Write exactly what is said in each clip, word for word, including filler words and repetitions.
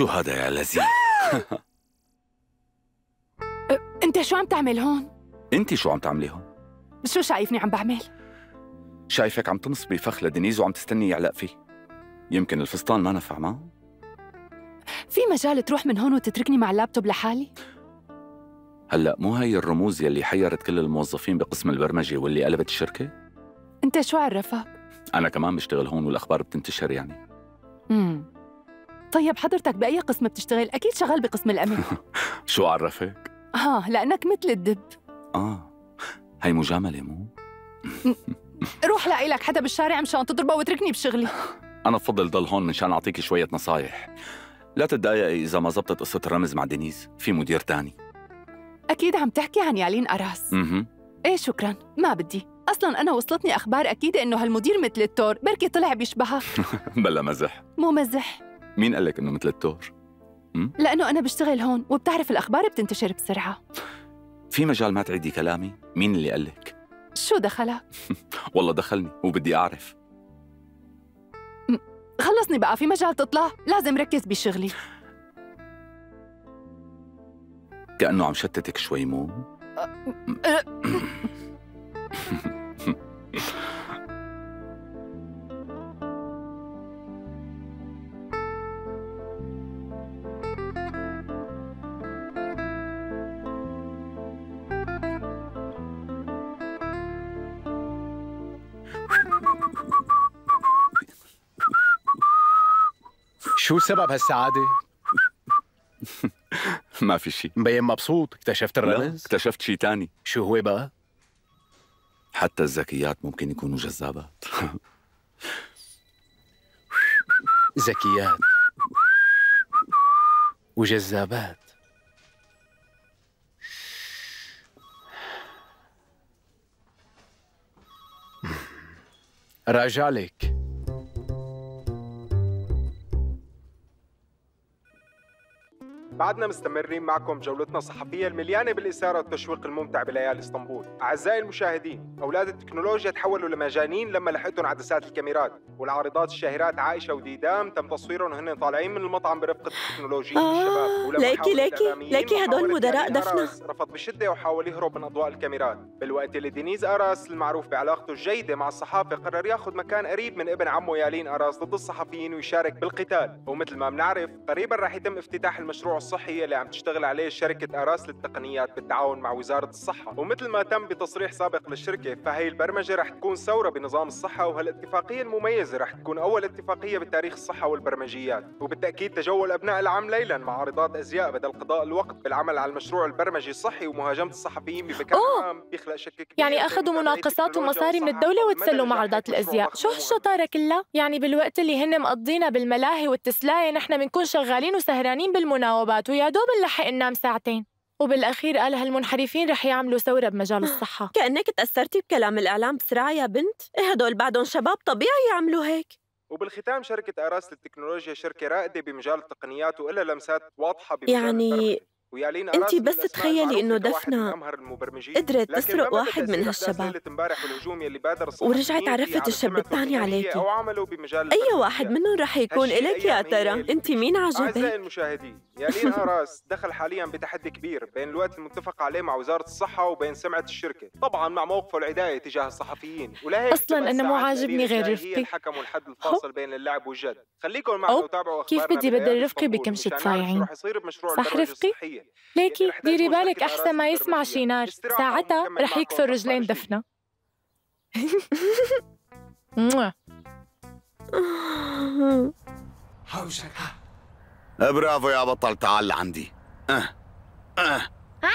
شو هذا يا لذيذ؟ انت شو عم تعمل هون؟ انت شو عم تعملي هون؟ شو شايفني عم بعمل؟ شايفك عم تنصبي فخ لدنيز وعم تستني يعلق فيه. يمكن الفستان ما نفع معه؟ في مجال تروح من هون وتتركني مع اللابتوب لحالي؟ هلا مو هي الرموز يلي حيرت كل الموظفين بقسم البرمجه واللي قلبت الشركه؟ انت شو عرفك؟ انا كمان بشتغل هون والاخبار بتنتشر يعني. امم طيب حضرتك باي قسم بتشتغل؟ اكيد شغال بقسم الامن. شو عرفك؟ اه لانك مثل الدب. اه هي مجامله مو؟ روح لاقي لك حدا بالشارع مشان تضربه واتركني بشغلي. انا بفضل ضل هون مشان اعطيكي شويه نصايح. لا تتضايقي اذا ما زبطت قصه الرمز مع دينيز، في مدير تاني. أكيد عم تحكي عن يالين أراس. اها إيه شكراً، ما بدي، أصلاً أنا وصلتني أخبار أكيدة إنه هالمدير مثل التور، بركي طلع بيشبهها. بلا مزح. مو مزح. مين قال لك إنه مثل التور؟ لأنه أنا بشتغل هون وبتعرف الأخبار بتنتشر بسرعة. في مجال ما تعيدي كلامي؟ مين اللي قال لك؟ شو دخلك؟ والله دخلني وبدي أعرف. خلصني بقى، في مجال تطلع؟ لازم ركز بشغلي. كأنه عم شتتك شوي مو؟ شو سبب هالسعادة؟ ما في شيء. مبين مبسوط، اكتشفت الرمز؟ اكتشفت شيء تاني. شو هو بقى؟ حتى الذكيات ممكن يكونوا جذابات. ذكيات وجذابات. راجع لك. بعدنا مستمرين معكم جولتنا الصحفية المليانة بالإثارة والتشويق الممتع بليالي اسطنبول. أعزائي المشاهدين، أولاد التكنولوجيا تحولوا لمجانين لما لحقتهم عدسات الكاميرات، والعارضات الشاهرات عائشة وديدام تم تصويرهم هن طالعين من المطعم برفقة التكنولوجيين والشباب. ليكي ليكي ليكي هدول مدراء دفنة. رفض بشدة وحاول يهرب من أضواء الكاميرات، بالوقت اللي دينيز أراس المعروف بعلاقته الجيدة مع الصحافة قرر ياخذ مكان قريب من ابن عمه يالين أراس ضد الصحفيين ويشارك بالقتال، ومثل ما بنعرف قريبا راح يتم افتتاح المشروع الصحي اللي عم تشتغل عليه شركة أراس للتقنيات بالتعاون مع وزارة الصحة. ومثل ما تم بتصريح سابق للشركة فهي البرمجة رح تكون ثورة بنظام الصحة، وهالاتفاقية المميزة رح تكون أول اتفاقية بتاريخ الصحة والبرمجيات. وبالتأكيد تجول أبناء العام ليلا مع عارضات أزياء بدل قضاء الوقت بالعمل على المشروع البرمجي الصحي، ومهاجمة الصحفيين بمكان عام بيخلق شك كبير. يعني أخذوا مناقصات ومصاري من الدولة وتسلوا مع عارضات الأزياء، شو هالشطارة كلها؟ يعني بالوقت اللي هن مقضينا بالملاهي والتسلاية نحن بنكون شغالين وسهرانين بالمناوبات، ويا دوب نلحق ننام ساعتين. وبالاخير قال هالمنحرفين رح يعملوا ثوره بمجال الصحه. كانك تاثرتي بكلام الاعلام بسرعه يا بنت، إيه هدول بعدهم شباب طبيعي يعملوا هيك. وبالختام شركه أراس للتكنولوجيا شركه رائده بمجال التقنيات وإلها لمسات واضحه بمجال يعني انت بس تخيلي انه دفنة قدرت تسرق واحد من هالشباب ورجعت عرفت الشاب الثاني عليكي، اي واحد منهم رح يكون الك يا ترى؟ انت مين عجبك؟ اعزائي المشاهدين، يالين أراس دخل حاليا بتحدي كبير بين الوقت المتفق عليه مع وزارة الصحة وبين سمعة الشركة، طبعا مع موقفه العدائي تجاه الصحفيين. اصلا انا مو عاجبني غير رفقي. حكموا الحد الفاصل بين اللعب والجد. خليكم معنا وتابعوا اخبارنا. كيف بدي بدل رفقي بكمشة صايعين؟ صح رفقي؟ ليكي ديري بالك أحسن ما يسمع شينار، ساعتها رح يكسر رجلين دفنة. برافو يا بطل، تعال لعندي. أه أه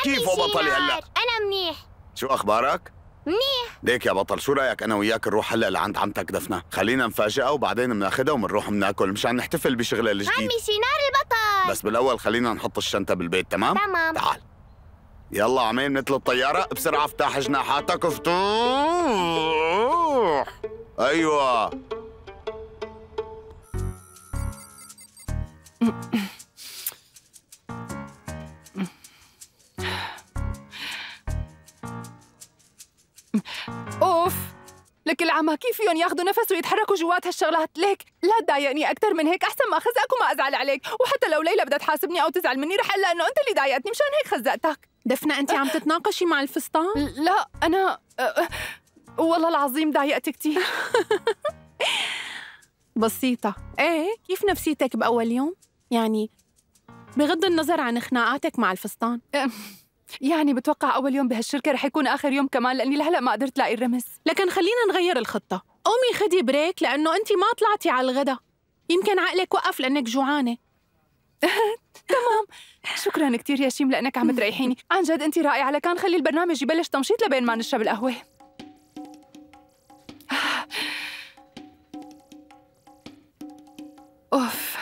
كيفو بطلي هلا؟ أنا منيح. شو أخبارك؟ منيح. ليك يا بطل، شو رأيك أنا وياك نروح هلا لعند عمتك دفنة؟ خلينا نفاجئها وبعدين بناخدها وبنروح بناكل مشان نحتفل بشغلها الجديد. عمي شينار البطل. بس بالأول خلينا نحط الشنطة بالبيت، تمام؟ تمام. تعال. يلا عمين مثل الطيارة، بسرعة افتح جناحاتك وفتوح. أيوه. اوف لك العمى كيف فيهم ياخذوا نفس ويتحركوا جوات هالشغلات؟ ليك لا تضايقني اكثر من هيك، احسن ما خزقك وما ازعل عليك، وحتى لو ليلى بدها تحاسبني او تزعل مني رح اقول لها انه انت اللي ضايقتني مشان هيك خزقتك. دفنا انت عم تتناقشي مع الفستان؟ لا انا والله العظيم ضايقت كثير. بسيطة. ايه كيف نفسيتك بأول يوم؟ يعني بغض النظر عن خناقاتك مع الفستان. يعني بتوقع أول يوم بهالشركة رح يكون آخر يوم كمان، لأني لهلأ ما قدرت لاقي الرمز. لكن خلينا نغير الخطة، قومي خدي بريك لأنه أنت ما طلعتي على الغداء، يمكن عقلك وقف لأنك جوعانة. تمام، شكراً كتير يا شيم لأنك عم تريحيني، عن جد أنت رائعة، لكان خلي البرنامج يبلش تمشيط لبين ما نشرب القهوة. أوف.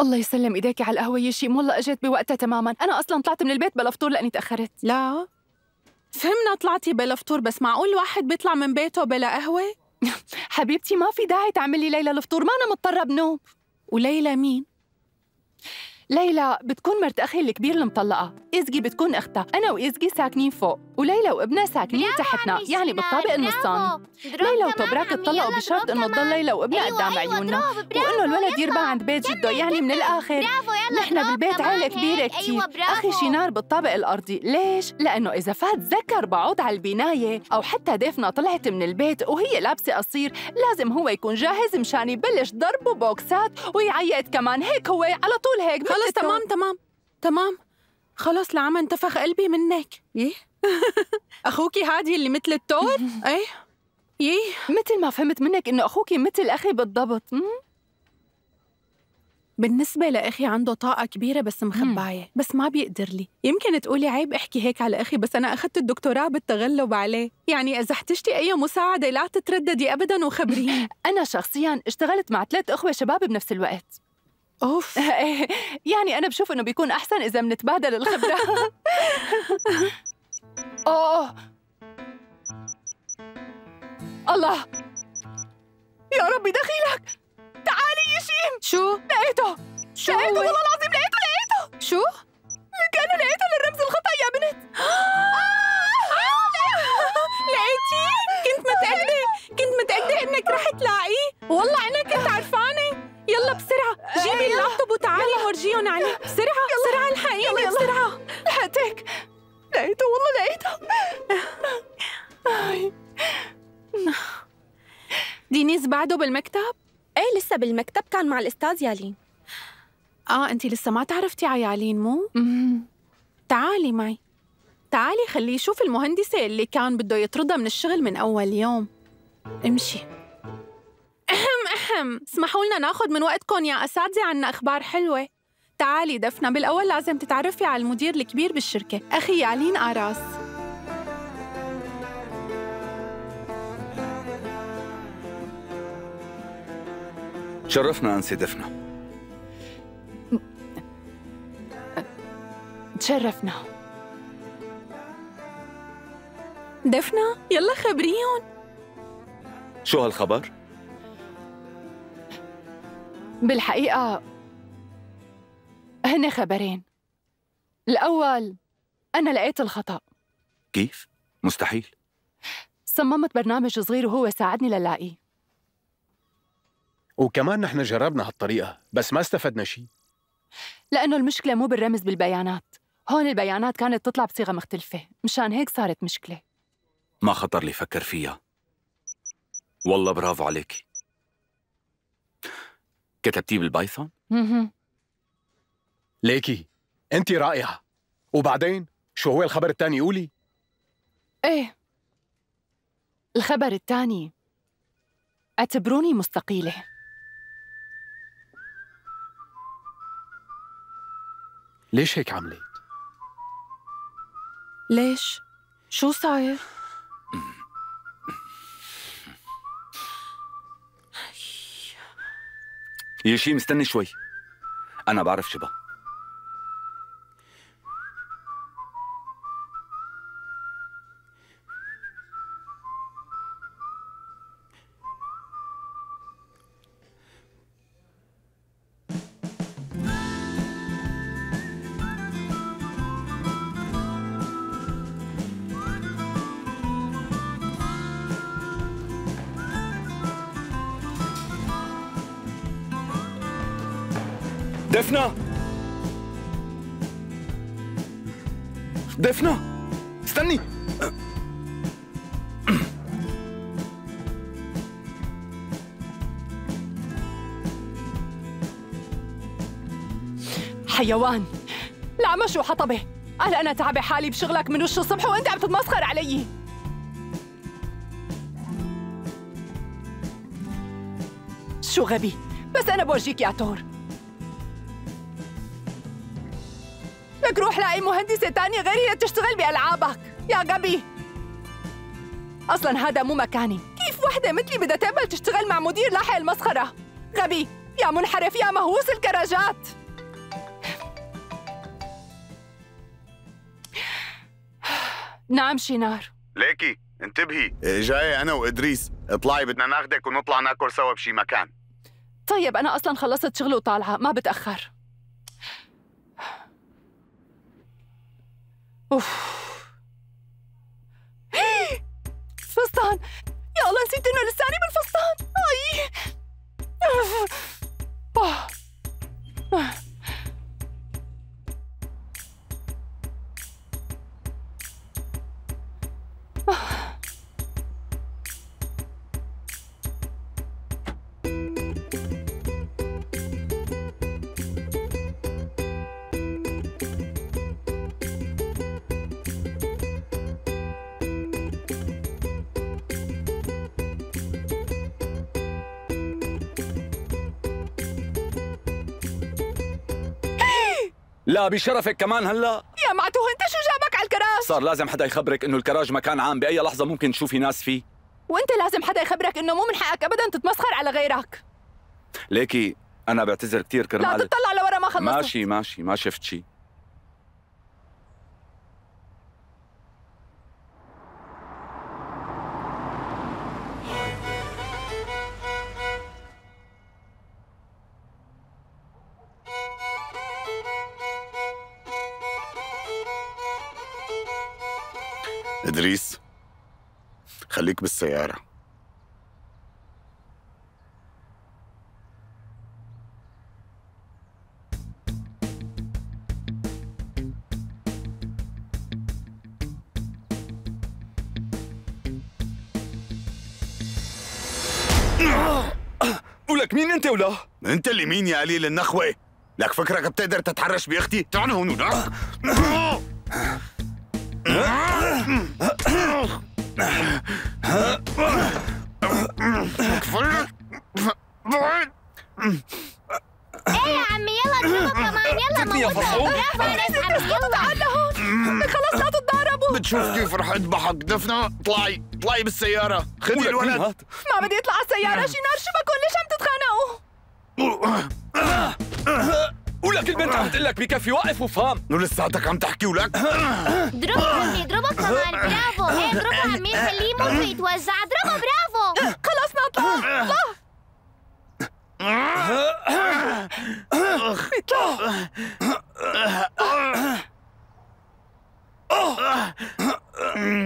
الله يسلم ايديكي على القهوة يا شيم، والله اجت بوقتها تماما، أنا أصلاً طلعت من البيت بلا فطور لأني تأخرت. لا فهمنا طلعتي بلا فطور، بس معقول واحد بيطلع من بيته بلا قهوة؟ حبيبتي ما في داعي تعملي ليلى الفطور، ما أنا مضطرة بنوم. وليلى مين؟ ليلى بتكون مرت أخي الكبير المطلقة، إزقي بتكون أختها، أنا وإزقي ساكنين فوق، وليلى وابنها ساكنين تحتنا، يعني بالطابق النصاني. ليلى وتبراك اتطلقوا بشرط إنه تضل ليلى وابنها قدام عيوننا، وإنه الولد يربى عند بيت جده، يعني من الآخر نحن بالبيت عيلة كبيرة كتير. أخي شينار بالطابق الأرضي، ليش؟ لأنه إذا فات ذكر بعوض على البناية، أو حتى دفنة طلعت من البيت وهي لابسة قصير، لازم هو يكون جاهز مشان يبلش ضرب وبوكسات ويعيط كمان، هيك هو على طول هيك. خلص تمام تمام تمام خلص، لعما انتفخ قلبي منك. ايه اخوكي هادي اللي مثل التور؟ ايه ايه مثل ما فهمت منك انه اخوكي مثل اخي بالضبط. بالنسبه لاخي عنده طاقه كبيره بس مخبايه، بس ما بيقدر لي. يمكن تقولي عيب احكي هيك على اخي، بس انا اخذت الدكتوراه بالتغلب عليه، يعني اذا احتجتي اي مساعده لا تترددي ابدا وخبريني. انا شخصيا اشتغلت مع ثلاث اخوه شباب بنفس الوقت. أوف. يعني أنا بشوف إنه بيكون أحسن إذا منتبادل الخبرة. أوه الله يا ربي دخيلك، تعالي يا شيم. شو؟ لقيته شو لقيته والله العظيم لقيته لقيته شو؟ لك أنا لقيته للرمز الخطأ يا بنت. لقيتيه؟ كنت متأكدة كنت متأكدة إنك رح تلاقيه، والله أنا كنت عرفانة. يلا بسرعة جيبي أيه اللابتوب وتعالي ورجيهم عليه، بسرعة بسرعة الحقيني بسرعة. لحقتك، لقيته والله لقيته. دينيز بعده بالمكتب؟ ايه لسه بالمكتب، كان مع الأستاذ يالين. اه انتي لسه ما تعرفتي على يالين مو؟ تعالي معي، تعالي خليه يشوف المهندسة اللي كان بده يطردها من الشغل من أول يوم. امشي. أهم اسمحوا لنا ناخذ من وقتكم يا أساتذة، عنا أخبار حلوة. تعالي دفنا، بالأول لازم تتعرفي على المدير الكبير بالشركة، أخي يالين أراس. تشرفنا أنسي دفنا. تشرفنا. دفنا يلا خبريهم. شو هالخبر؟ بالحقيقة هن خبرين. الأول أنا لقيت الخطأ. كيف؟ مستحيل. صممت برنامج صغير وهو ساعدني للاقيه. وكمان نحن جربنا هالطريقة بس ما استفدنا شيء، لأنه المشكلة مو بالرمز بالبيانات، هون البيانات كانت تطلع بصيغة مختلفة، مشان هيك صارت مشكلة. ما خطر لي فكر فيها، والله برافو عليك. كتبتيه بالبايثون؟ اها. ليكي انت رائعه. وبعدين شو هو الخبر الثاني قولي؟ ايه الخبر الثاني اعتبروني مستقيله. ليش هيك عملت؟ ليش؟ شو صاير؟ يا شيم استني شوي، أنا بعرف شبه. دفنة دفنة استني. حيوان لعمش وحطبه قال أنا تعبي حالي بشغلك من وش الصبح وأنت عم تتمسخر علي. شو غبي، بس أنا بورجيك يا عطور. لك روح لاقي مهندسة تانية غيري لتشتغل بألعابك يا غبي. أصلاً هذا مو مكاني، كيف وحدة مثلي بدها تقبل تشتغل مع مدير لاحق المسخرة؟ غبي يا منحرف يا مهووس الكراجات. نعم شينار. ليكي انتبهي، جاي أنا وإدريس، اطلعي بدنا ناخدك ونطلع ناكل سوا بشي مكان. طيب أنا أصلاً خلصت شغل وطالعة، ما بتأخر. أوف فستان، يا الله نسيت إنه لساني بالفستان. أي لا بشرفك كمان هلا يا معتوه، انت شو جابك على الكراج؟ صار لازم حدا يخبرك انه الكراج مكان عام باي لحظه ممكن تشوفي ناس فيه، وانت لازم حدا يخبرك انه مو من حقك ابدا تتمسخر على غيرك. ليكي انا بعتذر كثير كرمال، لا تطلع لورا ما خلصت. ماشي ماشي ما شفت شيء. إدريس خليك بالسيارة. ولك مين أنت ولا؟ أنت اللي مين يا قليل النخوة؟ لك فكرك بتقدر تتحرش بأختي؟ تعال هون ولا؟ كفلك بعد. ايه يا عمي يلا اضربوا كمان، يلا موتوا. برافو عليك عمي، يلا تعال لهون. خلص لا تتضاربوا. بتشوف كيف رح اذبحك دفنة. اطلعي اطلعي بالسيارة، خذي الولد. ما بدي اطلع على السيارة شينار، شو بكون ليش عم تتخانقوا؟ ولك البنت عم تقول لك بكفي وقف وفهم. لساتك عم تحكي ولك. اضربه عمي اضربه كمان، برافو. ايه اضربه عمي خليه يموت ويتوزع، اضربه برافو. خلصنا اطلع اطلع.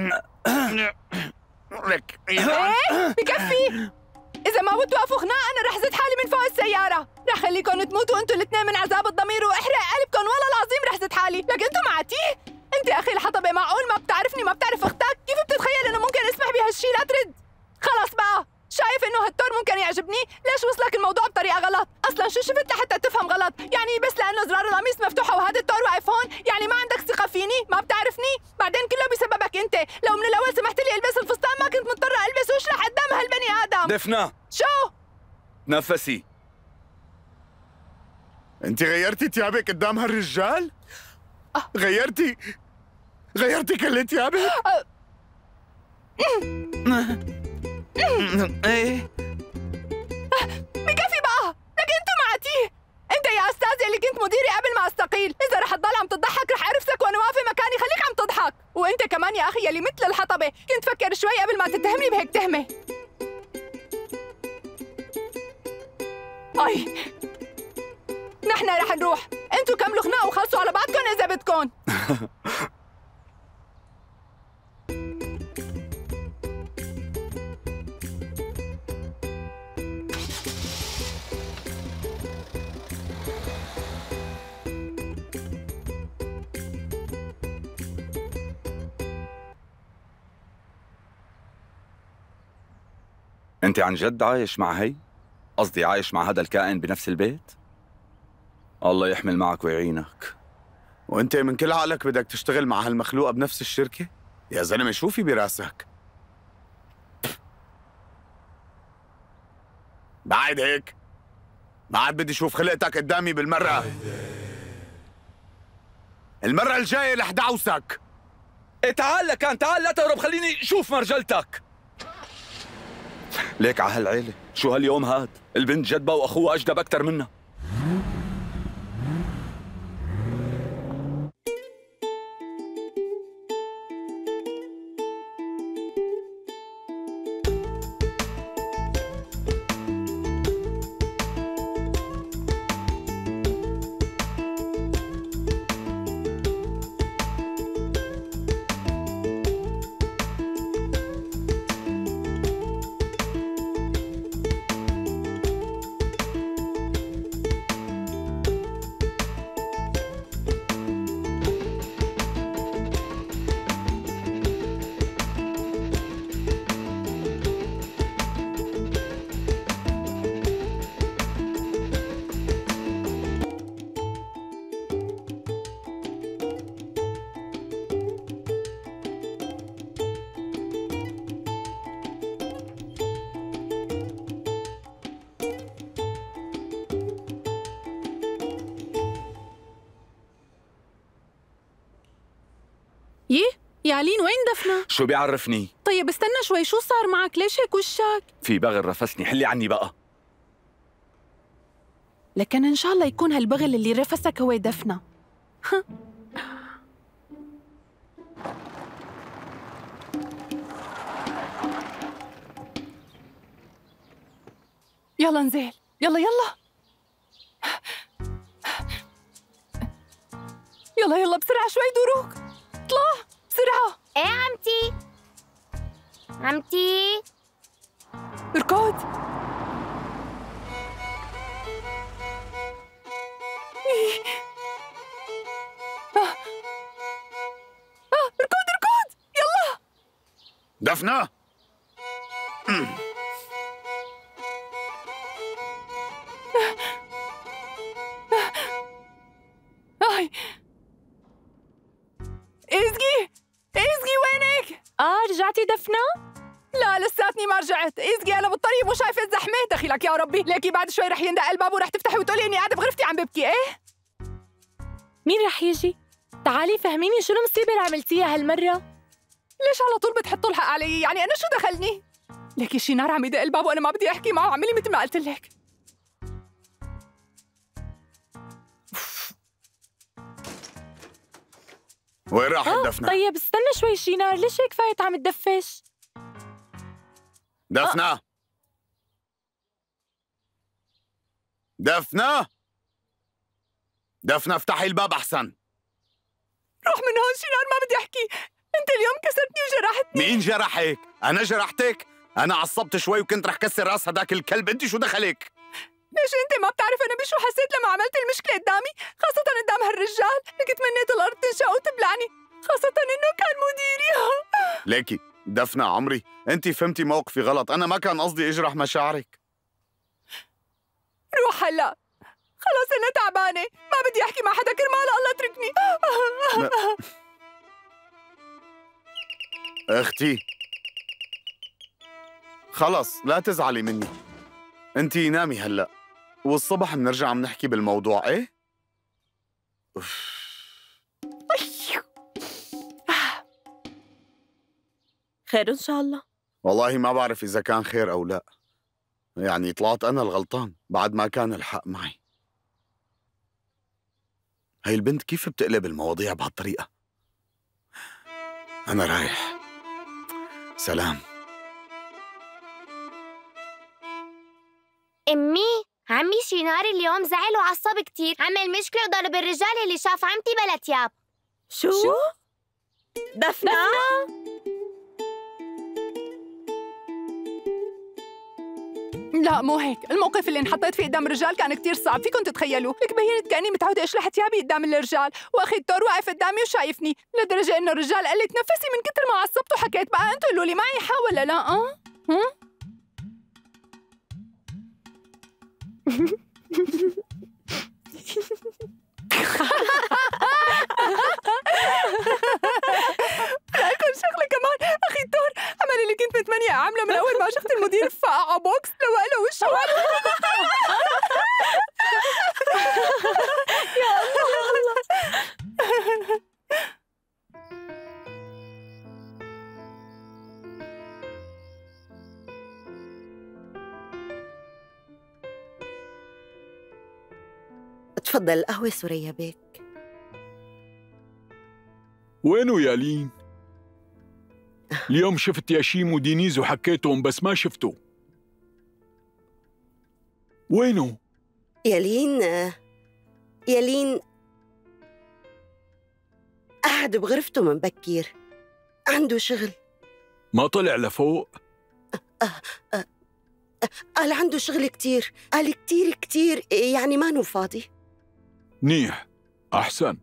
اطلع. لك ايه بكفي. إذا ما بتوقفوا خناق أنا رح زد حالي من فوق السيارة، رح خليكم تموتوا أنتوا الاثنين من عذاب الضمير وإحرق قلبكم، والله العظيم رح زد حالي، لك أنتوا معتيه؟ أنت أخي الحطبة معقول ما بتعرفني ما بتعرف أختك؟ كيف بتتخيل إنه ممكن أسمح بهالشي؟ لا ترد، خلص بقى، شايف إنه هالتور ممكن يعجبني؟ ليش وصلك الموضوع بطريقة غلط؟ أصلاً شو شفت لحتى تفهم غلط؟ يعني بس لأنه زرار القميص مفتوحة وهذا التور واقف هون، يعني ما عندك ثقة فيني؟ ما بتعرفني؟ بعدين كله بسببك أنت، لو من الأول سمحت لي ألبس الفستان ما كنت مضطرة ألبس وأشلح قدام هالبني آدم. دفنة شو؟ تنفسي. أنت غيرتي ثيابك قدام هالرجال؟ أه. غيرتي غيرتي كل ثيابك؟ أه. ايه بكفي بقى، لك انتوا معتيه. انت يا استاذ اللي كنت مديري قبل ما استقيل، اذا رح تضل عم تضحك رح اعرفسك وانا واقفه مكاني. خليك عم تضحك، وانت كمان يا اخي اللي مثل الحطبه كنت فكر شوي قبل ما تتهمني بهيك تهمه. اي نحن رح نروح، انتوا كملوا خناق وخلصوا على بعضكم اذا بدكم. انت عن جد عايش مع هي؟ قصدي عايش مع هذا الكائن بنفس البيت؟ الله يحمل معك ويعينك. وانت من كل عقلك بدك تشتغل مع هالمخلوقة بنفس الشركة؟ يا زلمة شو في براسك؟ بعد هيك ما عاد بدي اشوف خلقتك قدامي بالمرة. المرة الجاية رح دعوسك. ايه تعال لكان، تعال لا تهرب، خليني شوف مرجلتك. ليك على هالعيلة، شو هاليوم هاد؟ البنت جدبة واخوها اجدب اكثر منها. يالين وين دفنا؟ شو بيعرفني؟ طيب استنى شوي، شو صار معك؟ ليش هيك وشك؟ في بغل رفسني، حلي عني بقى. لكن ان شاء الله يكون هالبغل اللي رفسك هو دفنا. يلا انزل، يلا يلا يلا يلا بسرعة شوي دوروك، اطلع بسرعة. ايه عمتي؟ عمتي؟ اركض. إيه. آه. آه. اركض اركض يلا. دفنة. دفنة؟ لا لساتني ما رجعت، إزقي أنا بالطريق مو شايفة الزحمة، دخيلك يا ربي، ليكي بعد شوي رح يندق الباب ورح تفتحي وتقولي إني قاعدة بغرفتي عم ببكي، إيه؟ مين رح يجي؟ تعالي فهميني شو المصيبة اللي عملتيها هالمرة؟ ليش على طول بتحطوا الحق علي؟ يعني أنا شو دخلني؟ ليكي شينار عم يدق الباب وأنا ما بدي أحكي معه، عملي مثل ما قلت لك. وين راحت دفنة؟ طيب استنى شوي شينار، ليش هيك فايت عم تدفش؟ دفنة أه. دفنة دفنة افتحي الباب أحسن. روح من هون شينار، ما بدي أحكي، أنت اليوم كسرتني وجرحتني. مين جرحك؟ أنا جرحتك؟ أنا عصبت شوي وكنت رح كسر راس هداك الكلب، أنت شو دخلك؟ ليش انت ما بتعرف انا بشو حسيت لما عملت المشكله قدامي، خاصه قدام هالرجال؟ لك تمنيت الارض تنشق وتبلعني، خاصه انه كان مديري. ليكي دفنة عمري، انت فهمتي موقفي غلط، انا ما كان قصدي اجرح مشاعرك. روح هلا، خلص انا تعبانه، ما بدي احكي مع حدا كرمال الله اتركني. اختي خلص لا تزعلي مني، انت نامي هلا والصبح بنرجع بنحكي بالموضوع، ايه؟ أوف. خير ان شاء الله. والله ما بعرف اذا كان خير او لا، يعني طلعت انا الغلطان بعد ما كان الحق معي. هي البنت كيف بتقلب المواضيع بهالطريقه؟ انا رايح، سلام. امي، عمي شينار اليوم زعل وعصب كتير، عمل مشكلة وضرب الرجال اللي شاف عمتي بلا تياب. شو؟ شو؟ دفنة؟ لا مو هيك، الموقف اللي انحطيت فيه قدام الرجال كان كتير صعب، فيكم تتخيلوا، لك بينت كأني متعودة أشلح تيابي قدام الرجال، وأخي الدور واقف قدامي وشايفني، لدرجة إنه الرجال قال لي تنفسي من كتر ما عصبت وحكيت، بقى أنتوا قولوا لي معي حق ولا لا؟ أه؟ لكم شغله كمان اخي الدور عمل اللي كنت متمنيه عامله من اول ما شفت المدير فقع بوكس لو قال وشه يا الله. تفضل القهوة سوريا بيك. وينو يا لين؟ اليوم شفت ياشيم ودينيز وحكيتهم بس ما شفته. وينو؟ يا لين يا لين قعد بغرفته من بكير، عنده شغل. ما طلع لفوق؟ أه أه أه قال عنده شغل كتير، قال كتير كتير يعني ما نو فاضي. منيح، أحسن.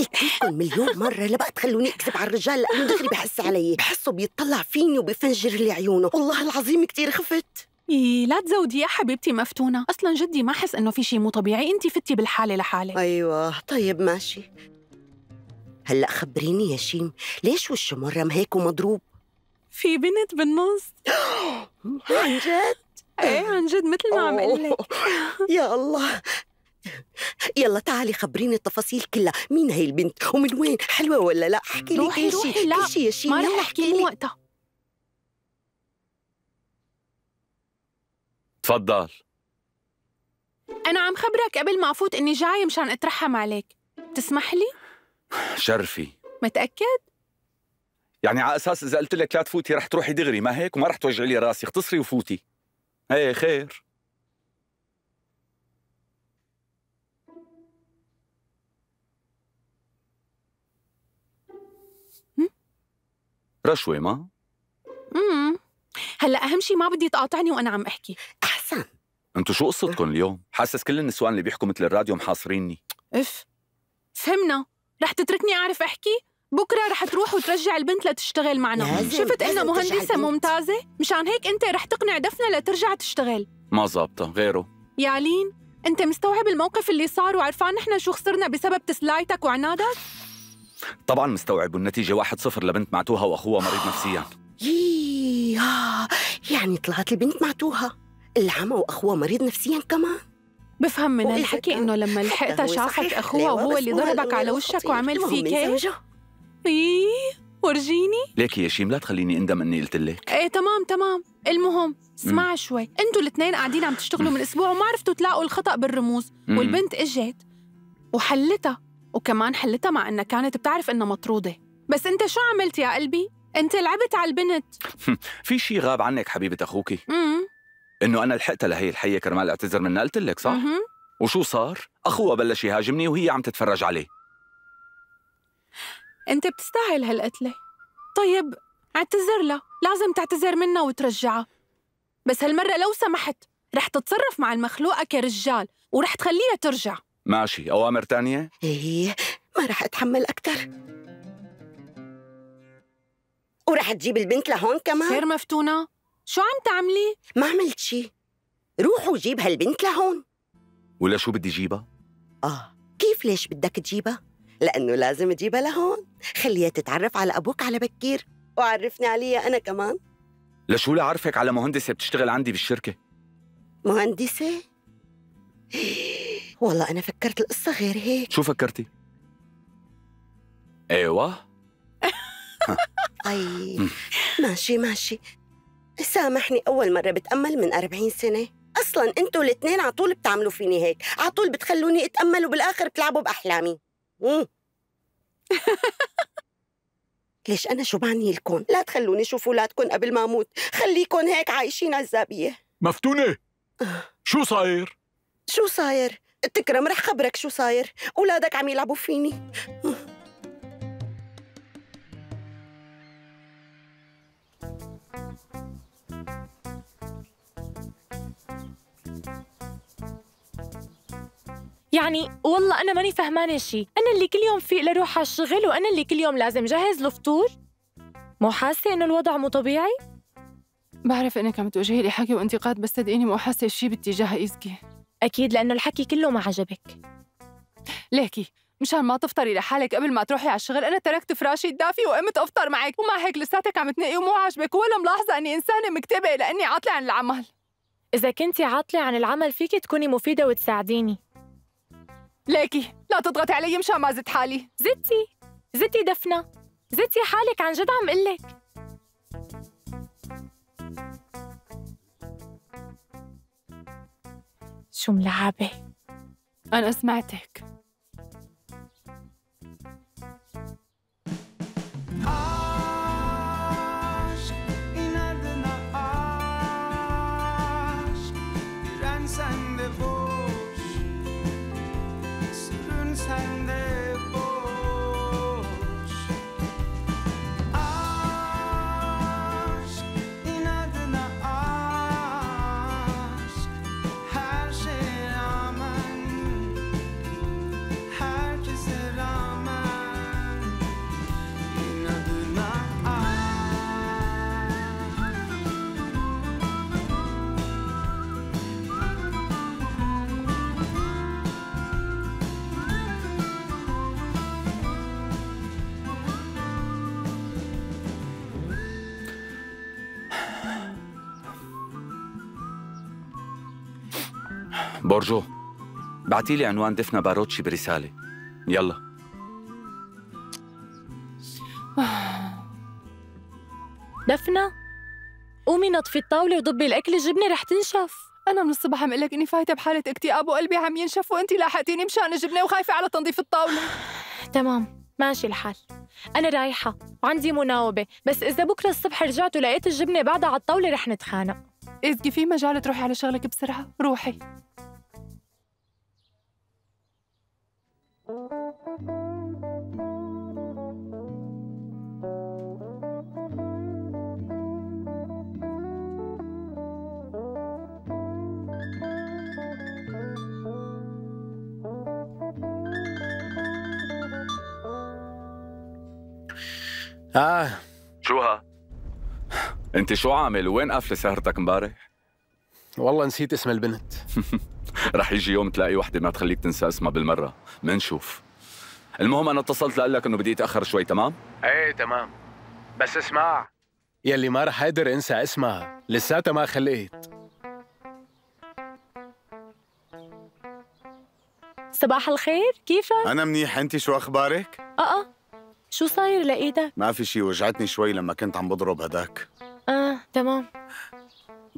اكذبكم مليون مرة لبقى تخلوني أكذب على الرجال لأنه دغري بحس علي، بحسه بيطلع فيني وبفنجر لي عيونه، والله العظيم كتير خفت. إيه لا تزودي يا حبيبتي مفتونة، أصلاً جدي ما حس إنه في شيء مو طبيعي، أنت فتي بالحالة لحالك. أيوه، طيب ماشي. هلأ خبريني يا شيم، ليش وشه مرة هيك ومضروب؟ في بنت بالنص. عن جد؟ ايه عن جد مثل ما عم قلك. يا الله، يلا تعالي خبريني التفاصيل كلها، مين هي البنت ومن وين، حلوة ولا لا؟ احكي لي كل شيء كل شيء يا شيم. ما رح احكي مو وقتها. تفضل. أنا عم خبرك قبل ما أفوت إني جاي مشان أترحم عليك، بتسمح لي؟ شرفي. متأكد؟ يعني على اساس اذا قلت لك لا تفوتي رح تروحي دغري ما هيك وما رح توجعي لي راسي، اختصري وفوتي. ايه خير. رشوه ما؟ امم هلا اهم شيء ما بدي تقاطعني وانا عم احكي. احسن. انتو شو قصتكم اليوم؟ حاسس كل النسوان اللي بيحكوا مثل الراديو محاصريني. اف فهمنا، رح تتركني اعرف احكي؟ بكره رح تروح وترجع البنت لتشتغل معنا، شفت انها مهندسه ممتازه مشان هيك انت رح تقنع دفنه لترجع تشتغل. ما ظابطه غيره. يا لين انت مستوعب الموقف اللي صار وعرفان نحن شو خسرنا بسبب تسلايتك وعنادك؟ طبعا مستوعب، والنتيجه واحد صفر لبنت معتوها واخوها مريض نفسيا. يعني طلعت البنت معتوها، العمى واخوها مريض نفسيا كمان. بفهم من هالحكي انه لما لحقتها شافت اخوها وهو اللي ضربك على وشك وعمل فيك هيك. ايه ورجيني. ليكي يا شيم لا تخليني اندم اني قلت لك. ايه تمام تمام، المهم اسمعي شوي، انتوا الاثنين قاعدين عم تشتغلوا من اسبوع وما عرفتوا تلاقوا الخطأ بالرموز، مم. والبنت اجت وحلتها، وكمان حلتها مع انها كانت بتعرف انها مطرودة، بس انت شو عملت يا قلبي؟ انت لعبت على البنت. في شيء غاب عنك حبيبة اخوكي؟ امم انه انا لحقتها لهي الحية كرمال اعتذر منها، قلت لك صح؟ مم. وشو صار؟ اخوها بلش يهاجمني وهي عم تتفرج عليه. أنت بتستاهل هالقتلة. طيب اعتذر لها، لازم تعتذر منها وترجعها، بس هالمرة لو سمحت رح تتصرف مع المخلوقة كرجال ورح تخليها ترجع. ماشي، أوامر تانية؟ إيه ما رح أتحمل أكتر. ورح تجيب البنت لهون كمان؟ خير مفتونة، شو عم تعملي؟ ما عملت شي، روح وجيب هالبنت لهون. ولا شو بدي جيبها؟ آه كيف ليش بدك تجيبها؟ لأنه لازم أجيبها لهون، خليها تتعرف على أبوك على بكير وعرفني عليها أنا كمان. لشو لا عرفك على مهندسة بتشتغل عندي بالشركة؟ مهندسة؟ والله أنا فكرت القصة غير هيك. شو فكرتي؟ أيوة. أي ماشي ماشي، سامحني أول مرة بتأمل من أربعين سنة. أصلاً أنتوا الاثنين على طول بتعملوا فيني هيك، على طول بتخلوني أتأمل وبالآخر بتلعبوا بأحلامي. ليش أنا شو بعني لكم؟ لا تخلوني شوف ولادكم قبل ما أموت، خليكم هيك عايشين عزابية. مفتونة شو صاير؟ شو صاير؟ تكرم رح خبرك شو صاير، أولادك عم يلعبوا فيني. يعني والله أنا ماني فهمانة شي، أنا اللي كل يوم في لروح على الشغل وأنا اللي كل يوم لازم جهز له فطور؟ مو حاسة إنه الوضع مو طبيعي؟ بعرف إنك عم توجهي لي حكي وانتقاد، بس صدقيني مو حاسة شي باتجاه إيزكي. أكيد لأنه الحكي كله ما عجبك. ليكي مشان ما تفطري لحالك قبل ما تروحي على الشغل أنا تركت فراشي الدافي وقمت أفطر معك، ومع هيك لساتك عم تنقي ومو عاجبك ولا ملاحظة إني إنسانة مكتبة لأني عاطلة عن العمل. إذا كنتي عاطلة عن العمل فيكي تكوني مفيدة وتساعديني. ليكي لا تضغطي علي مشان ما زدت حالي. زدتي زدتي دفنة، زدتي حالك، عن جد عم قلك. شو ملعبة؟ أنا سمعتك. برجو بعتيلي عنوان دفنة باروتشي برسالة، يلا. دفنة قومي نطفي الطاولة وضبي الأكل، الجبنة رح تنشف. أنا من الصبح عم قلك إني فايتة بحالة اكتئاب وقلبي عم ينشف وأنتِ لاحقتيني مشان الجبنة وخايفة على تنظيف الطاولة. تمام ماشي الحال، أنا رايحة وعندي مناوبة، بس إذا بكرة الصبح رجعت ولقيت الجبنة بعدها على الطاولة رح نتخانق. إذا في مجال تروحي على شغلك بسرعة روحي. آه شو ها؟ انت شو عامل وين قافله سهرتك امبارح؟ والله نسيت اسم البنت. رح يجي يوم تلاقي وحده ما تخليك تنسى اسمها بالمره، منشوف. المهم انا اتصلت لقلك انه بدي اتاخر شوي، تمام؟ ايه تمام، بس اسمع يلي ما رح اقدر انسى اسمها، لساتها ما خلقت. صباح الخير، كيفك؟ انا منيح، انت شو اخبارك؟ اه اه شو صاير لايدك؟ ما في شي، وجعتني شوي لما كنت عم بضرب هداك. اه تمام.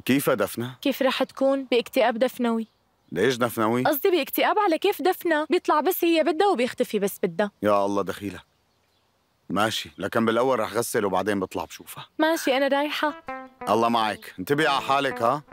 كيفها دفنة؟ كيف رح تكون؟ باكتئاب دفنوي. ليش دفنوي؟ قصدي باكتئاب على كيف دفنة، بيطلع بس هي بدها وبيختفي بس بدها. يا الله دخيلة. ماشي، لكن بالأول رح غسل وبعدين بطلع بشوفها. ماشي أنا رايحة. الله معك، انتبهي على حالك ها؟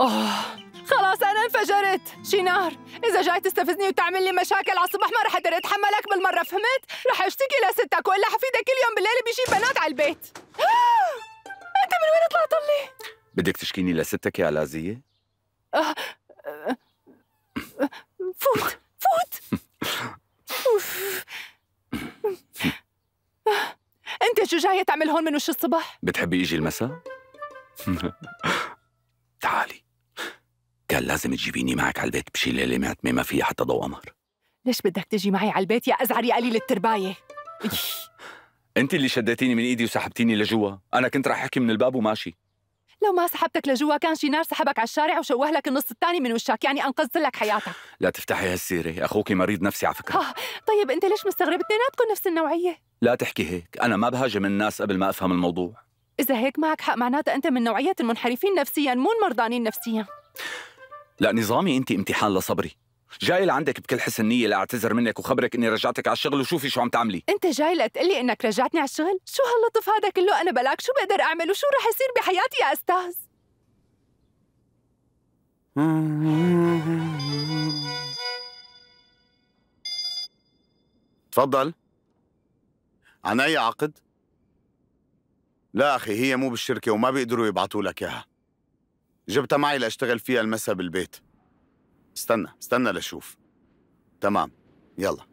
أوه. خلاص أنا انفجرت شينار، إذا جاي تستفزني وتعمل لي مشاكل على الصبح ما رح أقدر أتحملك بالمرة، فهمت؟ رح أشتكي لستك وإلا حفيدك كل يوم بالليل بيجيب بنات على البيت. أنت من وين طلعت لي؟ بدك تشكيني لستك يا علاذية؟ فوت فوت. أنت شو جاية تعمل هون من وش الصبح؟ بتحبي إجي المساء؟ تعالي، كان لازم تجيبيني معك على البيت بشي ليلة معتمة ما فيها حتى ضوء قمر. ليش بدك تجي معي على البيت يا أزعر يا قليل الترباية؟ أنت اللي شدتيني من إيدي وسحبتيني لجوا، أنا كنت راح أحكي من الباب وماشي. لو ما سحبتك لجوا كان شينار سحبك على الشارع وشوه لك النص الثاني من وشك، يعني أنقذت لك حياتك. لا تفتحي هالسيرة، أخوك مريض نفسي على فكرة. آه، طيب أنت ليش مستغرب؟ اثنيناتكم نفس النوعية. لا تحكي هيك، أنا ما بهاجم الناس قبل ما أفهم الموضوع. إذا هيك معك حق، معناتها أنت من نوعية المنحرفين نفسياً مو المرضانين نفسياً. لا نظامي أنت امتحان لصبري. جاي لعندك بكل حسن نية لاعتذر منك وخبرك اني رجعتك على الشغل وشوفي شو عم تعملي. انت جاي لتقلي انك رجعتني على الشغل؟ شو هاللطف هذا كله؟ انا بلاك شو بقدر اعمل وشو رح يصير بحياتي يا استاذ؟ تفضل. عن اي عقد؟ لا اخي، هي مو بالشركة وما بيقدروا يبعثوا لك اياها. جبتها معي لاشتغل فيها المسا بالبيت. استنى استنى لشوف. تمام يلا.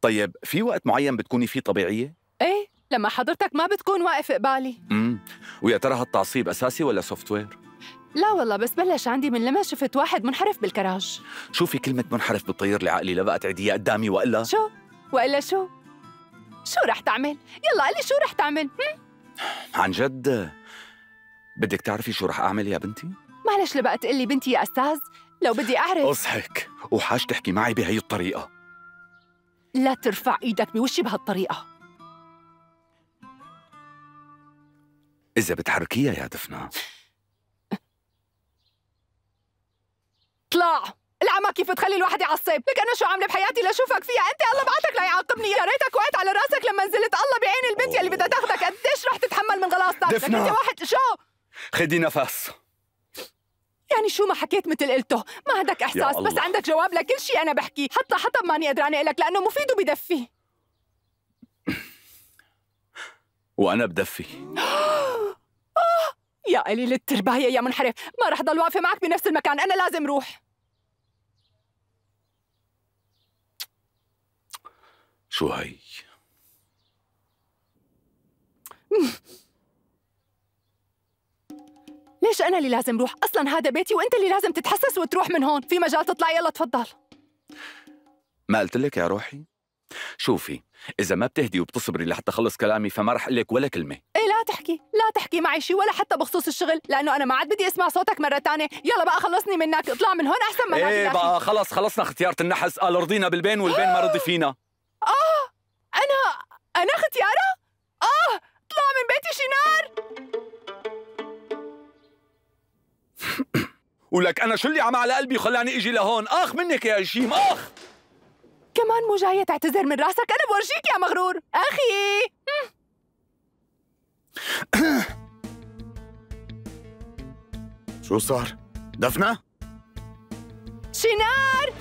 طيب في وقت معين بتكوني فيه طبيعية؟ ايه لما حضرتك ما بتكون واقف قبالي. امم ويا ترى هالتعصيب اساسي ولا سوفت وير؟ لا والله بس بلش عندي من لما شفت واحد منحرف بالكراج. شوفي كلمة منحرف بتطير لي عقلي، لا بقى تعيديها قدامي والا شو؟ والا شو؟ شو رح تعمل؟ يلا قلي شو رح تعمل؟ عن جد بدك تعرفي شو رح أعمل يا بنتي؟ معلش لبقى تقلي بنتي يا أستاذ؟ لو بدي أعرف أصحك وحاج تحكي معي بهي الطريقة. لا ترفع إيدك بوشي بهالطريقة. إذا بتحركيها يا دفنة طلع العمى كيف تخلي الواحد يعصب، لك أنا شو عاملة بحياتي لشوفك فيها أنت؟ الله بعتك ليعاقبني، يا ريتك وقعت على راسك لما نزلت. الله بعين البنت يلي بدها تاخذك، قديش رح تتحمل من غلاصتك؟ دفنة لك أنت واحد شو؟ خدي نفس. يعني شو ما حكيت مثل قلته، ما عندك احساس بس عندك جواب لكل شيء انا بحكي، حتى حطب ماني قدرانه لك لانه مفيد وبدفي. وانا بدفي. يا قليل الترباية يا منحرف، ما رح ضل واقفة معك بنفس المكان، انا لازم روح. شو هي؟ ليش أنا اللي لازم روح؟ أصلاً هذا بيتي وأنت اللي لازم تتحسس وتروح من هون، في مجال تطلع يلا تفضل. ما قلت لك يا روحي؟ شوفي، إذا ما بتهدي وبتصبري لحتى أخلص كلامي فما رح أقول لك ولا كلمة. إيه لا تحكي، لا تحكي معي شيء ولا حتى بخصوص الشغل، لأنه أنا ما عاد بدي أسمع صوتك مرة ثانية، يلا بقى خلصني منك، اطلع من هون أحسن ما نعمل. إيه بقى خلص خلصنا اختيارة النحس، قال رضينا بالبين والبين ما رضي فينا. آه أنا أنا اختيارة؟ آه اطلع من بيتي شينار. ولك أنا شو اللي عم على قلبي وخلاني إجي لهون؟ آخ منك يا هشيم آخ. كمان مو جاية تعتذر من راسك؟ أنا بورجيك يا مغرور أخي. شو صار؟ دفنة؟ شينار.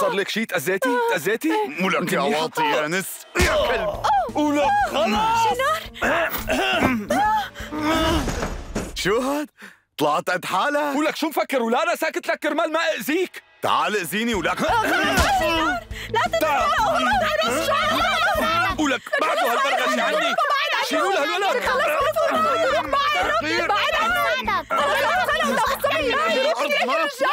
صار لك شي؟ تأذيتي؟ تأذيتي؟ مو لك يا واطي يا نس يا كلب. ولك خلاص شينار. شو هاد؟ طلعت قد حالك؟ ولك شو مفكر؟ ولا انا ساكت لك كرمال ما اذيك. تعال اذيني ولك. لا تتفرقوا خلص شو عم ولك بعده هالبرغش عني. شيلوا هالولد. خلص بعيد عنه. بعيد عنه. بعيد عنه.